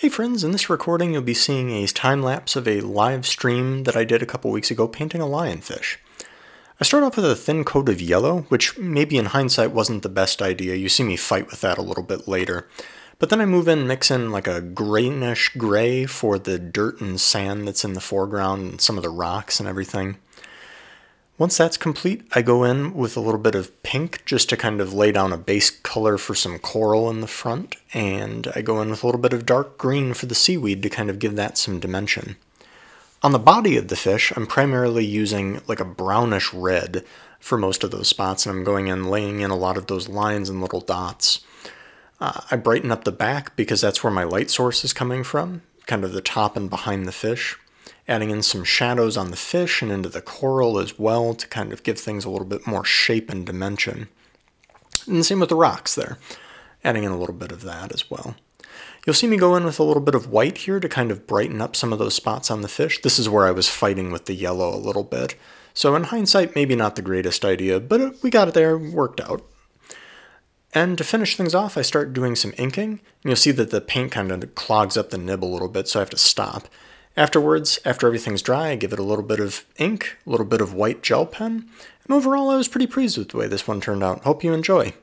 Hey friends, in this recording you'll be seeing a time-lapse of a live stream that I did a couple weeks ago painting a lionfish. I start off with a thin coat of yellow, which maybe in hindsight wasn't the best idea. You see me fight with that a little bit later. But then I mix in like a greenish gray for the dirt and sand that's in the foreground and some of the rocks and everything. Once that's complete, I go in with a little bit of pink just to kind of lay down a base color for some coral in the front, and I go in with a little bit of dark green for the seaweed to kind of give that some dimension. On the body of the fish, I'm primarily using like a brownish red for most of those spots, and I'm going in laying in a lot of those lines and little dots. I brighten up the back because that's where my light source is coming from, kind of the top and behind the fish. Adding in some shadows on the fish and into the coral as well to kind of give things a little bit more shape and dimension. And the same with the rocks there, adding in a little bit of that as well. You'll see me go in with a little bit of white here to kind of brighten up some of those spots on the fish. This is where I was fighting with the yellow a little bit. So in hindsight, maybe not the greatest idea, but we got it there, worked out. And to finish things off, I start doing some inking. And you'll see that the paint kind of clogs up the nib a little bit, so I have to stop. Afterwards, after everything's dry, I give it a little bit of ink, a little bit of white gel pen, and overall I was pretty pleased with the way this one turned out. Hope you enjoy.